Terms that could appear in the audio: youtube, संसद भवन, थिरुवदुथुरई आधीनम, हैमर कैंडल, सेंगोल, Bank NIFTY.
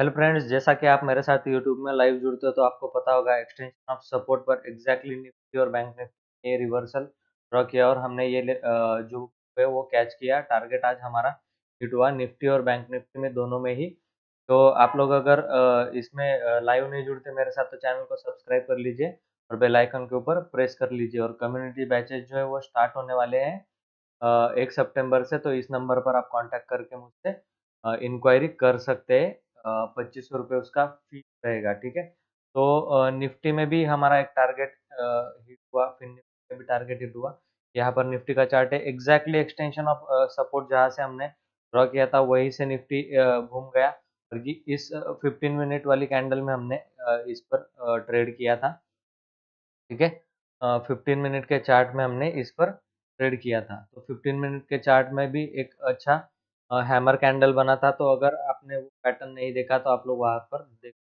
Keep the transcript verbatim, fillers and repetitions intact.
Hello friends, जैसा कि आप मेरे साथ यूट्यूब में लाइव जुड़ते हो तो आपको पता होगा एक्सटेंशन ऑफ सपोर्ट पर एग्जैक्टली निफ्टी और बैंक निफ्टी ने रिवर्सल ड्रॉ किया और हमने ये जो है वो कैच किया। टारगेट आज हमारा हिट हुआ निफ्टी और बैंक निफ्टी में, दोनों में ही। तो आप लोग अगर इसमें लाइव नहीं जुड़ते मेरे साथ तो चैनल को सब्सक्राइब कर लीजिए और बेल आइकन के ऊपर प्रेस कर लीजिए। और कम्युनिटी बैचेज जो है वो स्टार्ट होने वाले हैं एक सितंबर से, तो इस नंबर पर आप कॉन्टैक्ट करके मुझसे इंक्वायरी कर सकते हैं। पच्चीस सौ रुपये उसका फीस रहेगा, ठीक है। तो निफ्टी में भी हमारा एक टारगेट हिट हुआ, फिर निफ्टी में भी टारगेट हिट हुआ। यहाँ पर निफ्टी का चार्ट है, एग्जैक्टली एक्सटेंशन ऑफ सपोर्ट जहाँ से हमने ड्रॉ किया था वहीं से निफ्टी घूम गया। और इस पंद्रह मिनट वाली कैंडल में हमने इस पर ट्रेड किया था, ठीक है। पंद्रह मिनट के चार्ट में हमने इस पर ट्रेड किया था, तो पंद्रह मिनट के चार्ट में भी एक अच्छा हैमर कैंडल बना था। तो अगर आपने वो पैटर्न नहीं देखा तो आप लोग वहां पर देख